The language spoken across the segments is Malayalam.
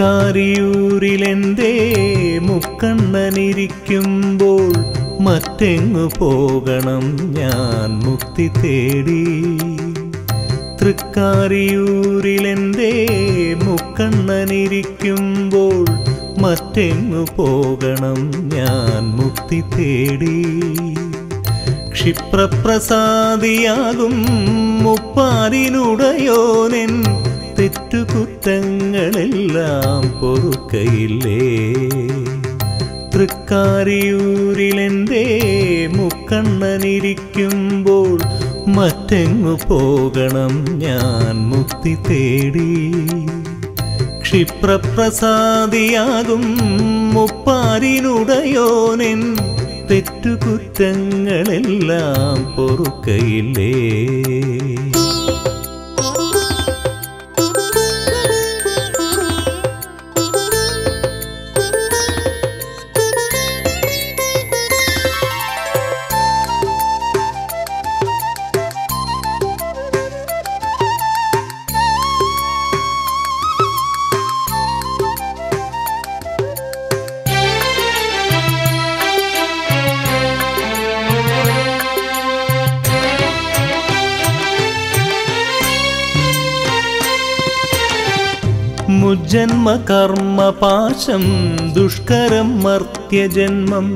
തൃക്കാരിയൂരിലെന്തേ മുക്കണ്ണനിരിക്കുമ്പോൾ മറ്റെങ്ങു പോകണം ഞാൻ മുക്തി തേടി. തൃക്കാരിയൂരിലെന്തേ മുക്കണ്ണനിരിക്കുമ്പോൾ മറ്റെങ്ങു പോകണം ഞാൻ മുക്തി തേടി. ക്ഷിപ്രപ്രസാദിയാകും മുപ്പാരിനുടയോനെൻ തെറ്റുകുറ്റങ്ങളെല്ലാം പൊറുക്കയില്ലേ. തൃക്കാരിയൂരിലെന്തേ മുക്കണ്ണനിരിക്കുമ്പോൾ മറ്റെങ്ങു പോകണം ഞാൻ മുക്തി തേടി. ക്ഷിപ്രപ്രസാദിയാകും മുപ്പാരിനുടയോനെൻ തെറ്റുകുറ്റങ്ങളെല്ലാം പൊറുക്കയില്ലേ. मुज्जन्म कर्म पाशं दुष्करं मर्त्यजन्मं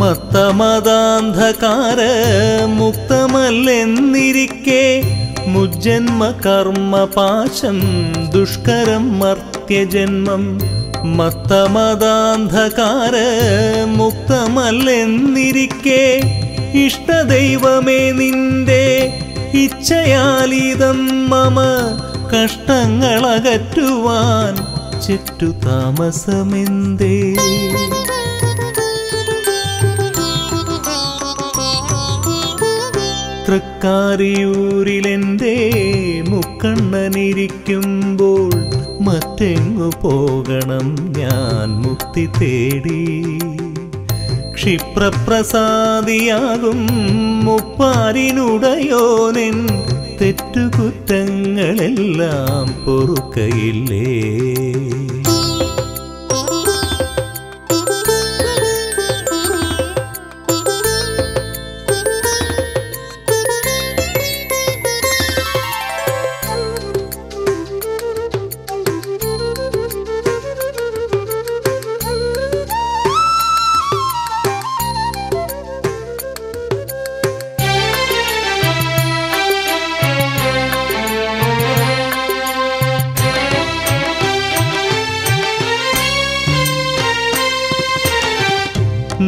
मत्तमदान्धकार मुक्तमल्लेन्निरिक्के. मुज्जन्म कर्म पाशं दुष्करं मर्त्यजन्मं मत्तमदान्धकार मुक्तमल्लेन्निरिक्के. इष्टदैवमे निन्दे इच्छयालिदं मम കഷ്ടങ്ങളകറ്റുവാൻ ചുറ്റു താമസമെന്തേ. തൃക്കാരിയൂരിലെന്തേ മുക്കണ്ണനിരിക്കുമ്പോൾ മറ്റെങ്ങു പോകണം ഞാൻ മുക്തി തേടി. ക്ഷിപ്രപ്രസാദിയാകും മുപ്പാരിനുടയോനെൻ തെറ്റുകുറ്റങ്ങളെല്ലാം പൊറുക്കയില്ലേ.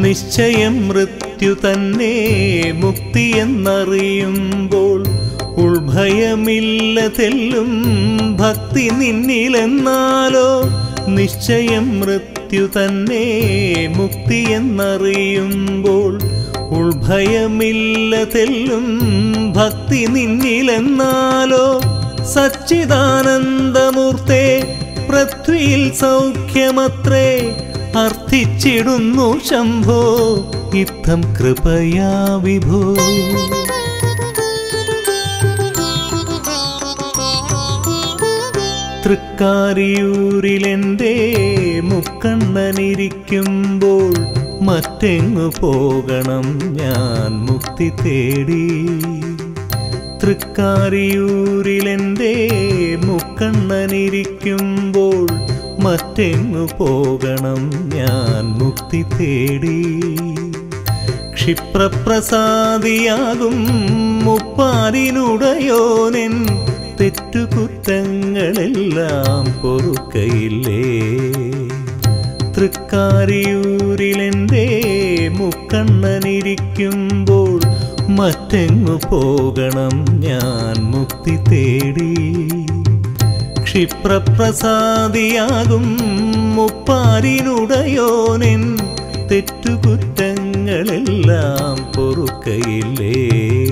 നിശ്ചയം മൃത്യു തന്നെ മുക്തിയെന്നറിയുമ്പോൾ ഉൾഭയമില്ലതെല്ലും ഭക്തി നിന്നിലെന്നാലോ. നിശ്ചയം മൃത്യു തന്നെ മുക്തിയെന്നറിയുമ്പോൾ ഉൾഭയമില്ലതെല്ലും ഭക്തി നിന്നിലെന്നാലോ. സച്ചിദാനന്ദമൂർത്തേ പൃഥ്വിയിൽ സൗഖ്യമത്രേ അർത്ഥിച്ചിടുന്നു ശംഭോ ഇത്തം കൃപയാ വിഭോ. തൃക്കാരിയൂരിലെന്തേ മുക്കണ്ണനിരിക്കുമ്പോൾ മറ്റെങ്ങു പോകണം ഞാൻ മുക്തി തേടി. തൃക്കാരിയൂരിലെന്തേ മുക്കണ്ണനിരിക്കുമ്പോൾ മറ്റെങ്ങു പോകണം ഞാൻ മുക്തി തേടി. ക്ഷിപ്രപ്രസാദിയാകും മുപ്പാരിനുടയോനെൻ തെറ്റുകുറ്റങ്ങളെല്ലാം പൊറുക്കയില്ലേ. തൃക്കാരിയൂരിലെന്തേ മുക്കണ്ണനിരിക്കുമ്പോൾ മറ്റെങ്ങു പോകണം ഞാൻ മുക്തി തേടി. ക്ഷിപ്രപ്രസാദിയാകും മുപ്പാരിനുടയോനെൻ തെറ്റുകുറ്റങ്ങളെല്ലാം പൊറുക്കയില്ലേ.